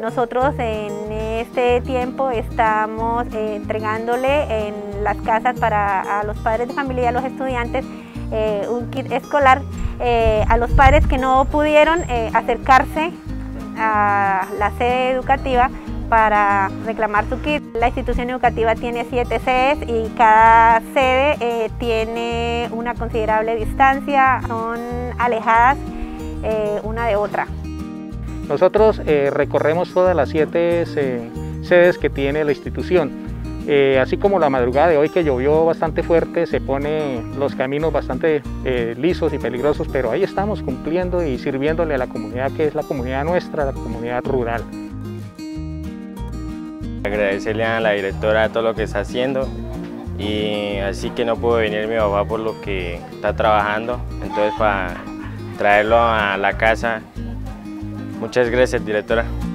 Nosotros en este tiempo estamos entregándole en las casas a los padres de familia y a los estudiantes un kit escolar a los padres que no pudieron acercarse a la sede educativa para reclamar su kit. La institución educativa tiene 7 sedes y cada sede tiene una considerable distancia, son alejadas una de otra. Nosotros recorremos todas las 7 sedes que tiene la institución. Así como la madrugada de hoy que llovió bastante fuerte, se pone los caminos bastante lisos y peligrosos, pero ahí estamos cumpliendo y sirviéndole a la comunidad que es la comunidad nuestra, la comunidad rural. Agradecerle a la directora todo lo que está haciendo, y así que no pudo venir mi papá por lo que está trabajando, entonces para traerlo a la casa. Muchas gracias, directora.